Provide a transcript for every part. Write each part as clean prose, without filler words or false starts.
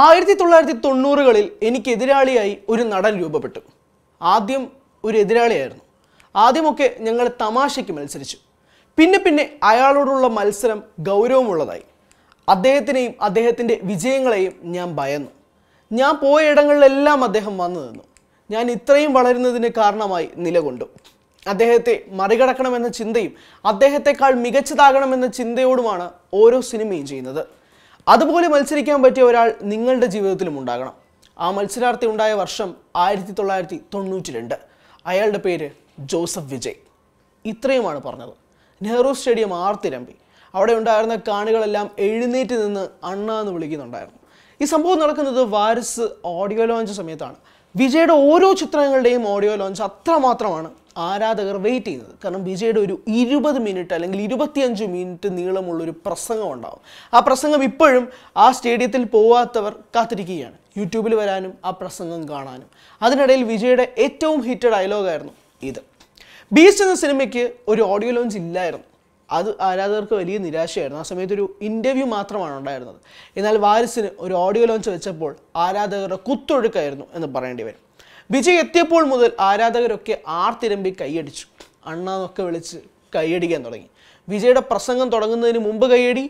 1990-കളിൽ എനിക്ക് എതിരാളിയായി ഒരു നടൻ രൂപപ്പെട്ടു. ആദ്യം ഒരു എതിരാളിയായിരുന്നു. ആദ്യമൊക്കെ ഞങ്ങൾ തമാശയ്ക്ക് മത്സരിച്ചു. പിന്നെ പിന്നെ അയാളോടുള്ള മത്സരം ഗൗരവമുള്ളതായി. അദ്ദേഹത്തിനെയും അദ്ദേഹത്തിൻ്റെ വിജയങ്ങളെയും ഞാൻ ഭയന്നു. ഞാൻ പോയ ഇടങ്ങളിലെല്ലാം അദ്ദേഹം വന്നു നിന്നു. ഞാൻ ഇത്രയും വളരുന്നതിന് കാരണമായി നിലകൊണ്ടു. അദ്ദേഹത്തെ മറികടക്കണമെന്ന ചിന്തയും അദ്ദേഹത്തെക്കാൾ മികച്ചതാകണമെന്ന ചിന്തയോടുമാണ് ഓരോ സിനിമയും ചെയ്യുന്നത്. അതുപോലെ മത്സരിക്കാൻ പറ്റിയ ഒരാൾ നിങ്ങളുടെ ജീവിതത്തിലും ഉണ്ടാകണം. ആ മത്സരാർത്ഥി ഉണ്ടായ വർഷം 1992. അയാളുടെ പേര് ജോസഫ് വിജയ്. ഇത്രയുമാണ് പറഞ്ഞത്. നെഹ്റു സ്റ്റേഡിയം ആർത്തിരമ്പി. അവിടെ ഉണ്ടായിരുന്ന കാണികളെല്ലാം എഴുന്നേറ്റ് നിന്ന് അണ്ണ എന്ന് വിളിക്കുന്നുണ്ടായിരുന്നു. ഈ സംഭവം നടക്കുന്നത് വാരിസ് ഓഡിയോ ലോഞ്ച് സമയത്താണ്. വിജയുടെ ഓരോ ചിത്രങ്ങളുടെയും ഓഡിയോ ലോഞ്ച് അത്രമാത്രമാണ് ആരാധകർ വെയിറ്റ് ചെയ്യുന്നത്. കാരണം വിജയുടെ ഒരു 20 മിനിറ്റ് അല്ലെങ്കിൽ 25 മിനിറ്റ് നീളമുള്ളൊരു പ്രസംഗം ഉണ്ടാകും. ആ പ്രസംഗം ഇപ്പോഴും ആ സ്റ്റേഡിയത്തിൽ പോവാത്തവർ കാത്തിരിക്കുകയാണ്, യൂട്യൂബിൽ വരാനും ആ പ്രസംഗം കാണാനും. അതിനിടയിൽ വിജയുടെ ഏറ്റവും ഹിറ്റ് ഡയലോഗായിരുന്നു ഇത്. ബീസ്റ്റ് എന്ന സിനിമയ്ക്ക് ഒരു ഓഡിയോ ലോഞ്ച് ഇല്ലായിരുന്നു. അത് ആരാധകർക്ക് വലിയ നിരാശയായിരുന്നു. ആ സമയത്ത് ഒരു ഇൻ്റർവ്യൂ മാത്രമാണ് ഉണ്ടായിരുന്നത്. എന്നാൽ വാരിസിന് ഒരു ഓഡിയോ ലോഞ്ച് വെച്ചപ്പോൾ ആരാധകരുടെ കുത്തൊഴുക്കായിരുന്നു എന്ന് പറയേണ്ടി വരും. വിജയ് എത്തിയപ്പോൾ മുതൽ ആരാധകരൊക്കെ ആർത്തിരമ്പി കൈയടിച്ചു. അണ്ണാന്നൊക്കെ വിളിച്ച് കൈയടിക്കാൻ തുടങ്ങി. വിജയുടെ പ്രസംഗം തുടങ്ങുന്നതിന് മുമ്പ് കൈയടി.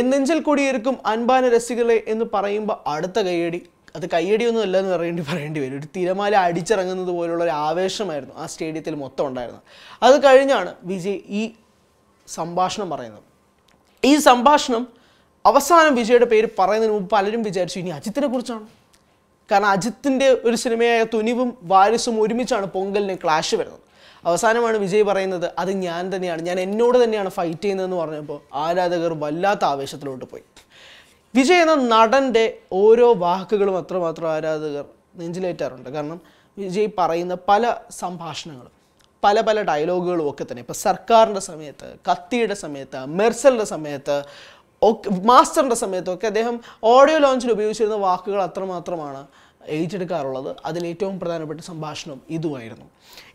എന്നെഞ്ചൽ കൂടിയിരിക്കും അൻപാന രസികളെ എന്ന് പറയുമ്പോൾ അടുത്ത കൈയടി. അത് കൈയടിയൊന്നും അല്ല എന്ന് പറയേണ്ടി വരും. ഒരു തിരമാല അടിച്ചിറങ്ങുന്നത് പോലുള്ള ഒരു ആവേശമായിരുന്നു ആ സ്റ്റേഡിയത്തിൽ മൊത്തം ഉണ്ടായിരുന്നത്. അത് കഴിഞ്ഞാണ് വിജയ് ഈ സംഭാഷണം പറയുന്നത്. ഈ സംഭാഷണം അവസാനം വിജയുടെ പേര് പറയുന്നതിന് മുമ്പ് പലരും വിചാരിച്ചു ഇനി അജിത്തിനെ കുറിച്ചാണ്. കാരണം അജിത്തിൻ്റെ ഒരു സിനിമയായ തുനിവും വാരിസും ഒരുമിച്ചാണ് പൊങ്കലിന് ക്ലാഷ് വരുന്നത്. അവസാനമാണ് വിജയ് പറയുന്നത് അത് ഞാൻ തന്നെയാണ്, ഞാൻ എന്നോട് തന്നെയാണ് ഫൈറ്റ് ചെയ്യുന്നതെന്ന് പറഞ്ഞപ്പോൾ ആരാധകർ വല്ലാത്ത ആവേശത്തിലോട്ട് പോയി. വിജയ് എന്ന നടൻ്റെ ഓരോ വാക്കുകളും അത്രമാത്രം ആരാധകർ നെഞ്ചിലേറ്റാറുണ്ട്. കാരണം വിജയ് പറയുന്ന പല സംഭാഷണങ്ങളും പല ഡയലോഗുകളും ഒക്കെ തന്നെ ഇപ്പോൾ സർക്കാരിൻ്റെ സമയത്ത്, കത്തിയുടെ സമയത്ത്, മെർസലിൻ്റെ സമയത്ത്, മാസ്റ്ററിൻ്റെ സമയത്തൊക്കെ അദ്ദേഹം ഓഡിയോ ലോഞ്ചിൽ ഉപയോഗിച്ചിരുന്ന വാക്കുകൾ അത്രമാത്രമാണ് ഏറ്റെടുക്കാറുള്ളത്. അതിലേറ്റവും പ്രധാനപ്പെട്ട സംഭാഷണം ഇതുമായിരുന്നു.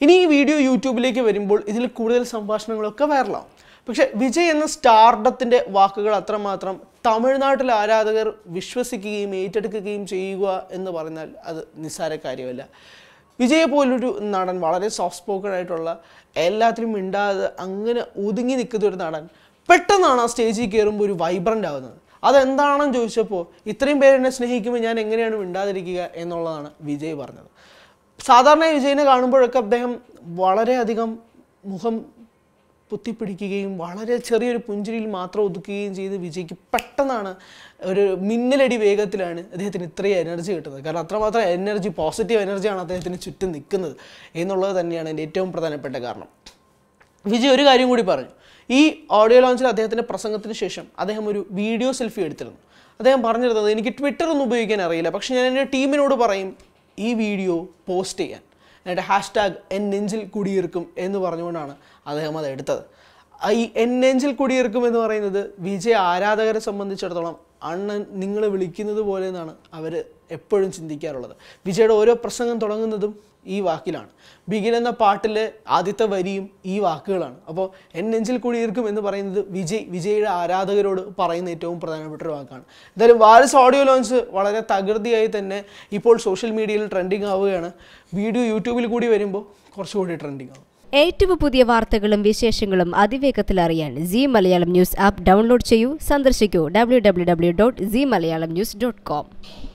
ഇനി ഈ വീഡിയോ യൂട്യൂബിലേക്ക് വരുമ്പോൾ ഇതിൽ കൂടുതൽ സംഭാഷണങ്ങളൊക്കെ വൈറലാവും. പക്ഷേ വിജയ് എന്ന സ്റ്റാർഡത്തിൻ്റെ വാക്കുകൾ അത്രമാത്രം തമിഴ്നാട്ടിലെ ആരാധകർ വിശ്വസിക്കുകയും ഏറ്റെടുക്കുകയും ചെയ്യുക എന്ന് പറഞ്ഞാൽ അത് നിസ്സാര കാര്യമല്ല. വിജയെ പോലൊരു നടൻ, വളരെ സോഫ്റ്റ് സ്പോക്കൺ ആയിട്ടുള്ള, എല്ലാത്തിലും മിണ്ടാതെ അങ്ങനെ ഒതുങ്ങി നിൽക്കുന്ന ഒരു നടൻ പെട്ടെന്നാണ് ആ സ്റ്റേജിൽ കയറുമ്പോൾ ഒരു വൈബ്രൻ്റ് ആവുന്നത്. അതെന്താണെന്ന് ചോദിച്ചപ്പോൾ ഇത്രയും പേരെന്നെ സ്നേഹിക്കുമ്പോൾ ഞാൻ എങ്ങനെയാണ് മിണ്ടാതിരിക്കുക എന്നുള്ളതാണ് വിജയ് പറഞ്ഞത്. സാധാരണ വിജയിനെ കാണുമ്പോഴൊക്കെ അദ്ദേഹം വളരെയധികം മുഖം പൊത്തിപ്പിടിക്കുകയും വളരെ ചെറിയൊരു പുഞ്ചിരിയിൽ മാത്രം ഒതുക്കുകയും ചെയ്ത് വിജയ്ക്ക് പെട്ടെന്നാണ് ഒരു മിന്നലടി വേഗത്തിലാണ് അദ്ദേഹത്തിന് ഇത്രയും എനർജി കിട്ടുന്നത്. കാരണം അത്രമാത്രം എനർജി, പോസിറ്റീവ് എനർജിയാണ് അദ്ദേഹത്തിന് ചുറ്റും നിൽക്കുന്നത് എന്നുള്ളത് തന്നെയാണ് എൻ്റെ ഏറ്റവും പ്രധാനപ്പെട്ട കാരണം. വിജയ് ഒരു കാര്യം കൂടി പറഞ്ഞു. ഈ ഓഡിയോ ലോഞ്ചിൽ അദ്ദേഹത്തിൻ്റെ പ്രസംഗത്തിന് ശേഷം അദ്ദേഹം ഒരു വീഡിയോ സെൽഫി എടുത്തിരുന്നു. അദ്ദേഹം പറഞ്ഞിരുന്നത് എനിക്ക് ട്വിറ്ററൊന്നും ഉപയോഗിക്കാൻ അറിയില്ല, പക്ഷേ ഞാൻ എൻ്റെ ടീമിനോട് പറയും ഈ വീഡിയോ പോസ്റ്റ് ചെയ്യാൻ, എന്നിട്ട് #എൻ എന്നെഞ്ചിൽ കുടിയിരിക്കും എന്ന് പറഞ്ഞുകൊണ്ടാണ് അദ്ദേഹം അത് എടുത്തത്. ഈ എന്നെഞ്ചിൽ കുടിയിരിക്കും എന്ന് പറയുന്നത് വിജയ് ആരാധകരെ സംബന്ധിച്ചിടത്തോളം അണ്ണൻ നിങ്ങൾ വിളിക്കുന്നത് പോലെ എന്നാണ് അവർ എപ്പോഴും ചിന്തിക്കാറുള്ളത്. വിജയുടെ ഓരോ പ്രസംഗം തുടങ്ങുന്നതും ഈ വാക്കിലാണ്. ബിഗിൻ എന്ന പാട്ടിലെ ആദ്യത്തെ വരിയും ഈ വാക്കുകളാണ്. അപ്പോൾ എന്നെഞ്ചിൽ കുടിയിരിക്കും എന്ന് പറയുന്നത് വിജയുടെ ആരാധകരോട് പറയുന്ന ഏറ്റവും പ്രധാനപ്പെട്ട ഒരു വാക്കാണ്. എന്തായാലും വാരിസ് ഓഡിയോ ലോഞ്ച് വളരെ തകൃതിയായി തന്നെ ഇപ്പോൾ സോഷ്യൽ മീഡിയയിൽ ട്രെൻഡിങ് ആവുകയാണ്. വീഡിയോ യൂട്യൂബിൽ കൂടി വരുമ്പോൾ കുറച്ചുകൂടി ട്രെൻഡിങ് ആവും. ഏറ്റവും പുതിയ വാർത്തകളും വിശേഷങ്ങളും അതിവേഗത്തിൽ അറിയാൻ Zee Malayalam news app download ചെയ്യൂ. സന്ദർശിക്കൂ www.zeemalayalamnews.com.